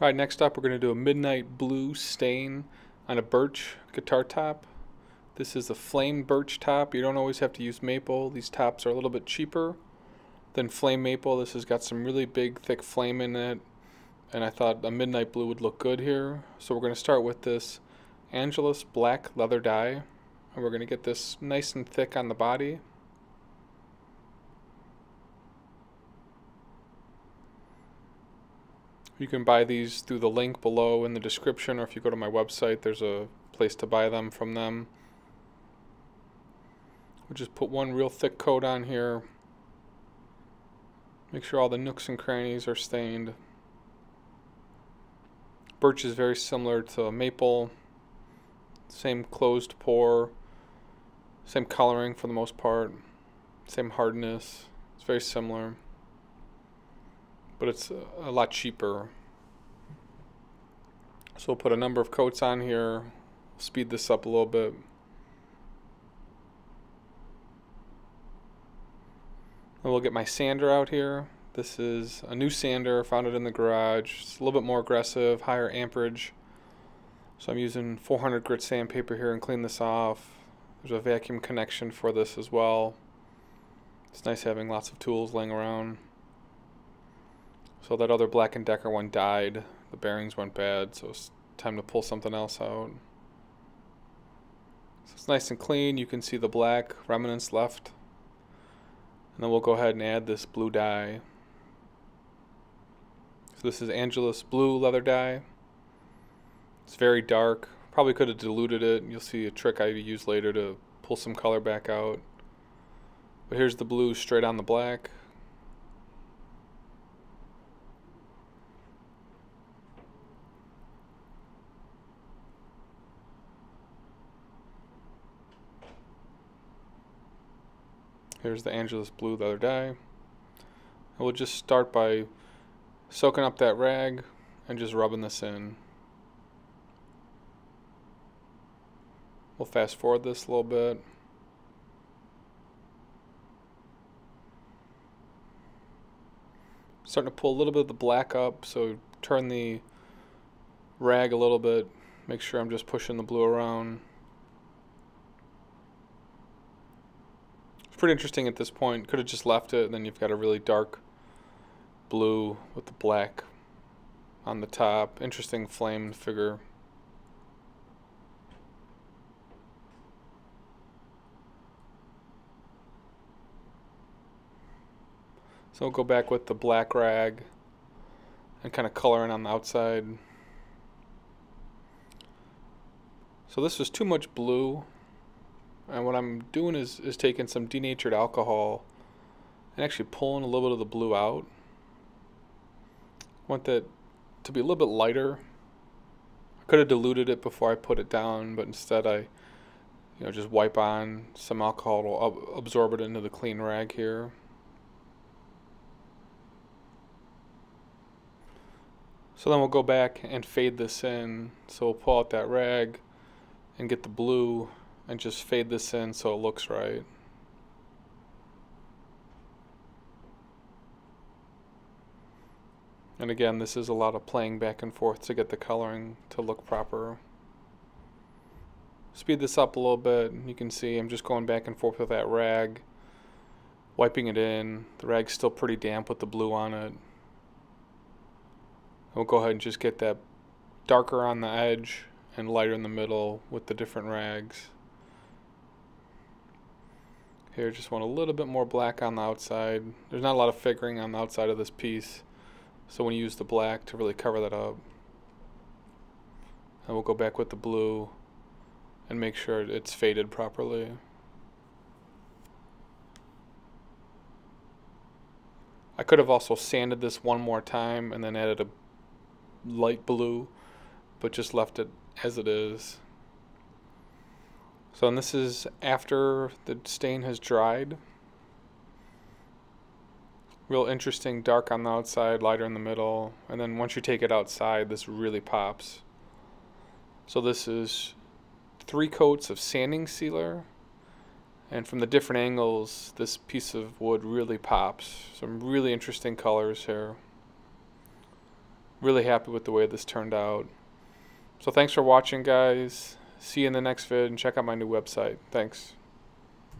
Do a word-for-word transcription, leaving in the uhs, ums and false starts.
Alright, next up we're going to do a Midnight Blue stain on a birch guitar top. This is a flame birch top. You don't always have to use maple. These tops are a little bit cheaper than flame maple. This has got some really big thick flame in it, and I thought a Midnight Blue would look good here. So we're going to start with this Angelus black leather dye, and we're going to get this nice and thick on the body. You can buy these through the link below in the description, or if you go to my website, there's a place to buy them from them. We'll just put one real thick coat on here. Make sure all the nooks and crannies are stained. Birch is very similar to maple. Same closed pore, same coloring for the most part, same hardness. It's very similar, but it's a lot cheaper. So we'll put a number of coats on here, speed this up a little bit. And we'll get my sander out here. This is a new sander, found it in the garage. It's a little bit more aggressive, higher amperage. So I'm using four hundred grit sandpaper here and clean this off. There's a vacuum connection for this as well. It's nice having lots of tools laying around. So that other Black and Decker one died, the bearings went bad, so it's time to pull something else out. So it's nice and clean, you can see the black remnants left. And then we'll go ahead and add this blue dye. So this is Angelus blue leather dye. It's very dark, probably could have diluted it, you'll see a trick I use later to pull some color back out. But here's the blue straight on the black. Here's the Angelus blue leather dye. And we'll just start by soaking up that rag and just rubbing this in. We'll fast forward this a little bit. Starting to pull a little bit of the black up, so turn the rag a little bit. Make sure I'm just pushing the blue around. Pretty interesting at this point. Could have just left it, and then you've got a really dark blue with the black on the top. Interesting flame figure. So we'll go back with the black rag and kind of coloring on the outside. So this was too much blue. And what I'm doing is, is taking some denatured alcohol and actually pulling a little bit of the blue out. I want that to be a little bit lighter. I could have diluted it before I put it down, but instead I you know, just wipe on some alcohol to absorb it into the clean rag here. So then we'll go back and fade this in. So we'll pull out that rag and get the blue and just fade this in so it looks right. And again, this is a lot of playing back and forth to get the coloring to look proper. Speed this up a little bit. You can see I'm just going back and forth with that rag, wiping it in. The rag's still pretty damp with the blue on it. We'll go ahead and just get that darker on the edge and lighter in the middle with the different rags. Here, just want a little bit more black on the outside. There's not a lot of figuring on the outside of this piece, so when you use the black to really cover that up. And we'll go back with the blue and make sure it's faded properly. I could have also sanded this one more time and then added a light blue, but just left it as it is. So and this is after the stain has dried. Real interesting, dark on the outside, lighter in the middle, and then once you take it outside, this really pops. So this is three coats of sanding sealer, and from the different angles, this piece of wood really pops. Some really interesting colors here. really happy with the way this turned out. So thanks for watching, guys. See you in the next vid, and check out my new website. Thanks.